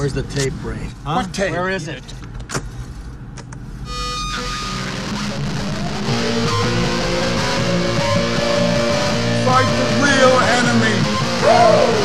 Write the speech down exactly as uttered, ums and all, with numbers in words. Where's the tape, Ray? Huh? What tape? Where is it? Fight the real enemy!